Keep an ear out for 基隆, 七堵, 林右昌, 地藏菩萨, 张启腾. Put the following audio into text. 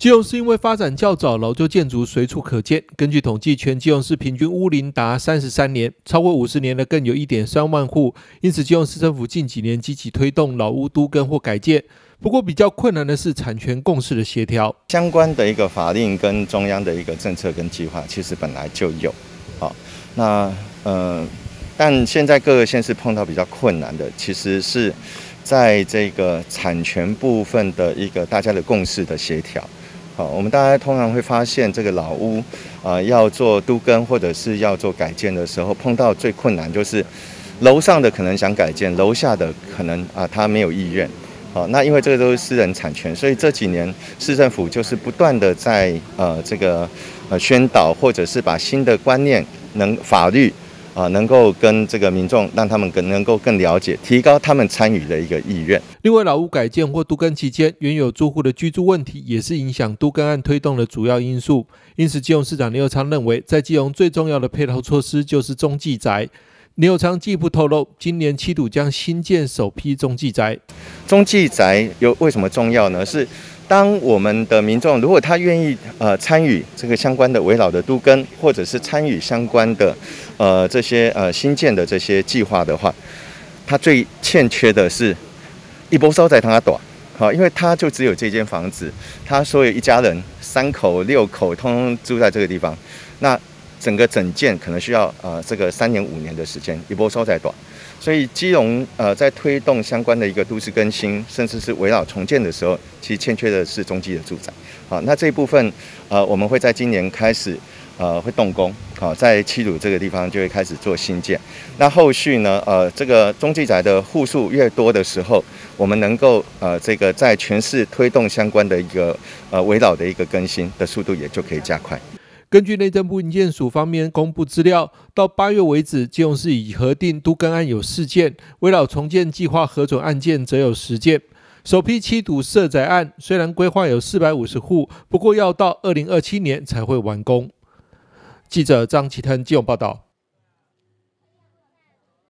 基隆是因为发展较早，老旧建筑随处可见。根据统计，全基隆市平均屋龄达33年，超过50年的更有 1.3 万户。因此，基隆市政府近几年积极推动老屋都更或改建。不过，比较困难的是产权共识的协调。相关的一个法令跟中央的一个政策跟计划，其实本来就有。好，那但现在各个县市碰到比较困难的，其实是在这个产权部分的一个大家的共识的协调。 我们大家通常会发现，这个老屋要做都更或者是要做改建的时候，碰到最困难就是，楼上的可能想改建，楼下的可能他没有意愿。那因为这个都是私人产权，所以这几年市政府就是不断的在这个宣导，或者是把新的观念法律能够跟这个民众，让他们能够更了解，提高他们参与的一个意愿。另外，老屋改建或都更期间，原有住户的居住问题也是影响都更案推动的主要因素。因此，基隆市长林右昌认为，在基隆最重要的配套措施就是中继宅。林右昌进一步透露，今年七堵将新建首批中继宅。中继宅为什么重要呢？是当我们的民众如果他愿意参与这个相关的危老的都更，或者是参与相关的这些新建的这些计划的话，他最欠缺的是一波烧在他短，好，因为他就只有这间房子，他所有一家人3口6口通通住在这个地方，那整个整建可能需要这个3年5年的时间，一波烧在短。 所以基隆在推动相关的一个都市更新，甚至是围绕重建的时候，其实欠缺的是中继的住宅。好，那这一部分我们会在今年开始会动工，好，在七堵这个地方就会开始做新建。那后续呢这个中继宅的户数越多的时候，我们能够这个在全市推动相关的一个围绕的一个更新的速度也就可以加快。 根据内政部营建署方面公布资料，到8月为止，基隆市已核定都更案有4件，围绕重建计划核准案件则有10件。首批7堵社宅案虽然规划有450户，不过要到2027年才会完工。记者张启腾基隆报道。